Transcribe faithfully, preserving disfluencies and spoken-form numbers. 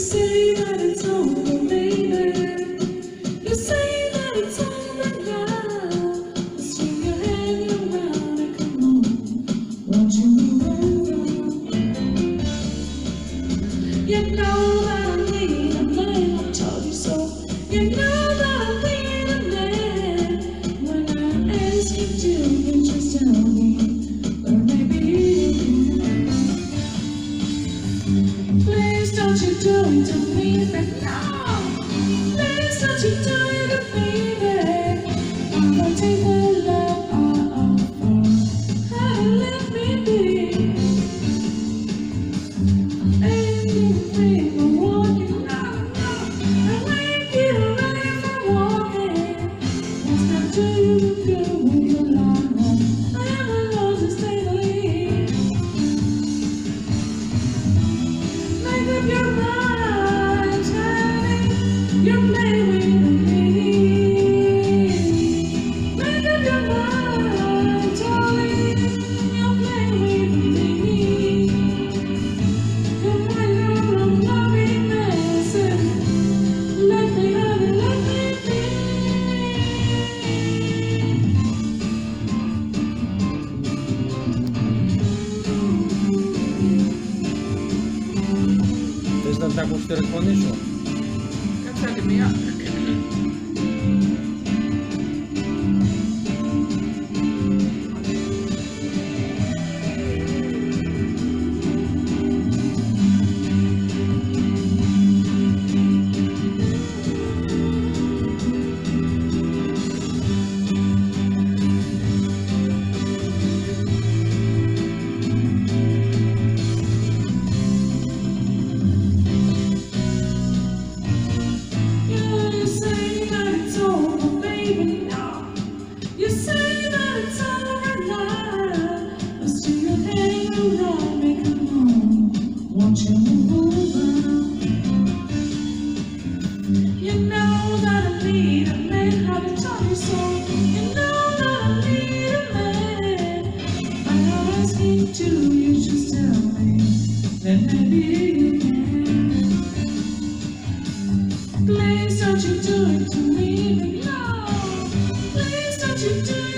say that it's over, baby. You say that it's over now. Swing your hand around and come on. Won't you move over? You know that I need a man. I told you so. You know that I need a man. When I ask you to, you just tell me. Or maybe play. Don't you do it to me, baby? No! Please don't you do it to me, baby? I'm gonna take the love I offer. How let me be? Anything for walking, no, no. I make you ready for walking. What's that do you do with your life? I am a loser, stay. Make up your mind. You're playing with me. Make up your mind, darling. You're playing with me. And when you're a loving mess, let me have it, let me be. Deci, dar te-a considerat cu nicio. Let me up. Please don't you do it to me, no. Please don't you do it to me.